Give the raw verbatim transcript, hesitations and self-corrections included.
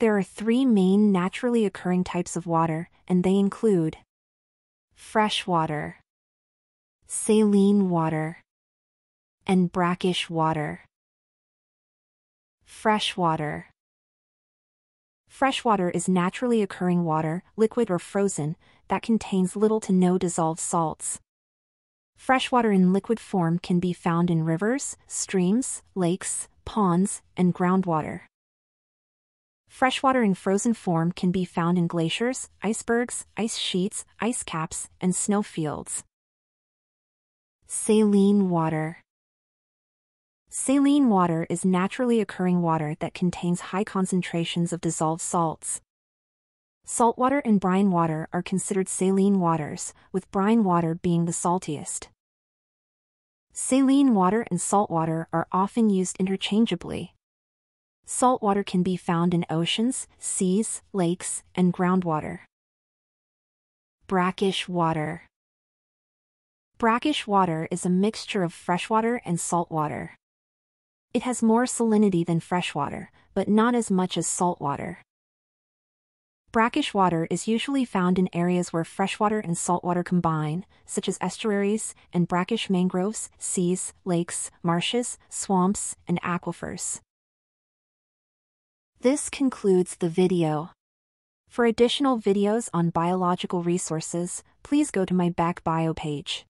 There are three main naturally occurring types of water, and they include fresh water, saline water, and brackish water. Fresh water. Fresh water is naturally occurring water, liquid or frozen, that contains little to no dissolved salts. Fresh water in liquid form can be found in rivers, streams, lakes, ponds, and groundwater. Freshwater in frozen form can be found in glaciers, icebergs, ice sheets, ice caps, and snowfields. Saline water. Saline water is naturally occurring water that contains high concentrations of dissolved salts. Saltwater and brine water are considered saline waters, with brine water being the saltiest. Saline water and saltwater are often used interchangeably. Saltwater can be found in oceans, seas, lakes, and groundwater. Brackish water. Brackish water is a mixture of freshwater and saltwater. It has more salinity than freshwater, but not as much as saltwater. Brackish water is usually found in areas where freshwater and saltwater combine, such as estuaries and brackish mangroves, seas, lakes, marshes, swamps, and aquifers. This concludes the video. For additional videos on biological resources, please go to my Back Bio page.